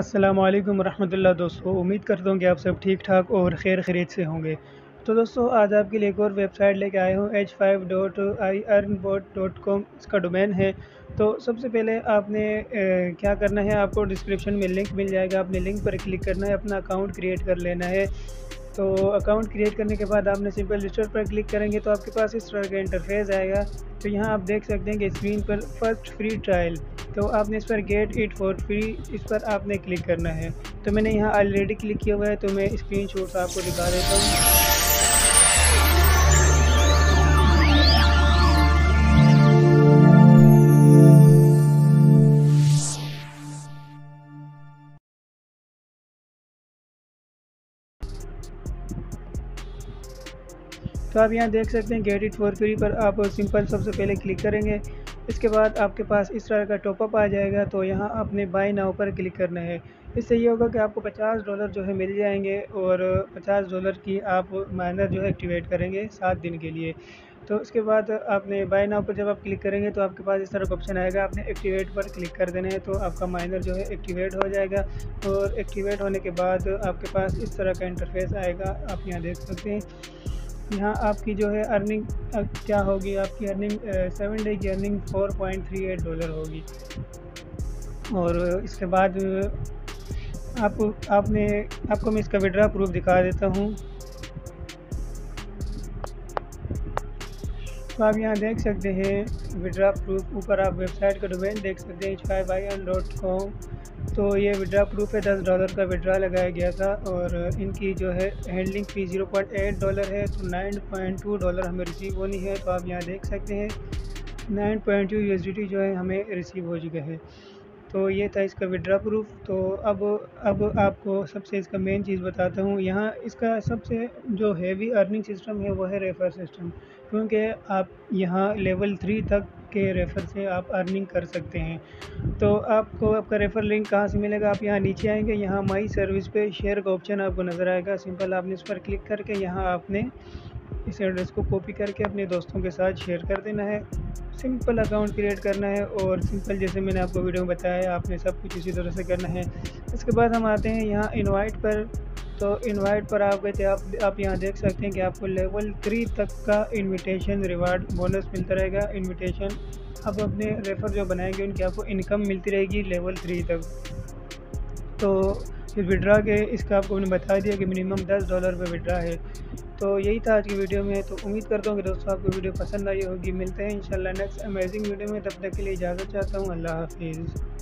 अस्सलामुअलैकुम रहमतुल्लाह। दोस्तों, उम्मीद करता हूँ कि आप सब ठीक ठाक और खैर खैरियत से होंगे। तो दोस्तों, आज आपके लिए एक और वेबसाइट लेके आए हूँ, h5.iearnbot.com इसका डोमेन है। तो सबसे पहले आपने क्या करना है, आपको डिस्क्रिप्शन में लिंक मिल जाएगा, आपने लिंक पर क्लिक करना है, अपना अकाउंट क्रिएट कर लेना है। तो अकाउंट क्रिएट करने के बाद आपने सिंपल रजिस्टर पर क्लिक करेंगे तो आपके पास इस तरह का इंटरफेस आएगा। तो यहाँ आप देख सकते हैं कि स्क्रीन पर फर्स्ट फ्री ट्रायल, तो आपने इस पर गेट इट फॉर फ्री इस पर आपने क्लिक करना है। तो मैंने यहाँ ऑलरेडी क्लिक किया हुआ है, तो मैं स्क्रीनशॉट आपको दिखा देता हूँ। तो आप यहाँ देख सकते हैं गेट इट फॉर फ्री पर आप सिंपल सबसे पहले क्लिक करेंगे। इसके बाद आपके पास इस तरह का टॉपअप आ जाएगा, तो यहाँ आपने बाय नाउ पर क्लिक करना है। इससे ये होगा कि आपको $50 जो है मिल जाएंगे और $50 की आप माइनर जो है एक्टिवेट करेंगे 7 दिन के लिए। तो इसके बाद आपने बाय नाउ पर जब आप क्लिक करेंगे तो आपके पास इस तरह का ऑप्शन आएगा, आपने एक्टिवेट पर क्लिक कर देना है। तो आपका माइनर जो है एक्टिवेट हो जाएगा और एक्टिवेट होने के बाद आपके पास इस तरह का इंटरफेस आएगा। आप यहाँ देख सकते हैं, यहाँ आपकी जो है अर्निंग क्या होगी, आपकी अर्निंग 7 डे की अर्निंग $4.38 होगी। और इसके बाद आपको मैं इसका विड्रॉ प्रूफ दिखा देता हूँ। तो आप यहाँ देख सकते हैं विड्रॉ प्रूफ, ऊपर आप वेबसाइट का डोमेन देख सकते हैं h5.iearnbot.com। तो ये विड्रॉ प्रूफ है, $10 का विड्रॉ लगाया गया था और इनकी जो है हैंडलिंग फ़ी $0.8 है, तो $9.2 हमें रिसीव होनी है। तो आप यहाँ देख सकते हैं 9.2 USDT जो है हमें रिसीव हो चुका है। तो ये था इसका विड्रॉ प्रूफ। तो अब आपको सबसे इसका मेन चीज़ बताता हूँ। यहाँ इसका सबसे जो हैवी अर्निंग सिस्टम है वो है रेफ़र सिस्टम, क्योंकि आप यहाँ लेवल 3 तक के रेफ़र से आप अर्निंग कर सकते हैं। तो आपको आपका रेफ़र लिंक कहाँ से मिलेगा, आप यहाँ नीचे आएंगे, यहाँ माई सर्विस पे शेयर का ऑप्शन आपको नज़र आएगा। सिंपल आपने इस पर क्लिक करके यहाँ आपने इस एड्रेस को कॉपी करके अपने दोस्तों के साथ शेयर कर देना है। सिंपल अकाउंट क्रिएट करना है और सिंपल जैसे मैंने आपको वीडियो में बताया, आपने सब कुछ इसी तरह से करना है। इसके बाद हम आते हैं यहाँ इनवाइट पर। तो इनवाइट पर आप गए थे, आप यहाँ देख सकते हैं कि आपको लेवल 3 तक का इनविटेशन रिवार्ड बोनस मिलता रहेगा। इनविटेशन आप अपने रेफ़र जो बनाएंगे उनकी आपको इनकम मिलती रहेगी लेवल 3 तक। तो विड्रा के इसका आपको मैंने बता दिया कि मिनिमम $10 पर विड्रा है। तो यही था आज की वीडियो में। तो उम्मीद करता हूँ कि दोस्तों आपको वीडियो पसंद आई होगी। मिलते हैं इंशाल्लाह नेक्स्ट अमेजिंग वीडियो में, तब तक के लिए इजाज़त चाहता हूँ। अल्लाह हाफिज़।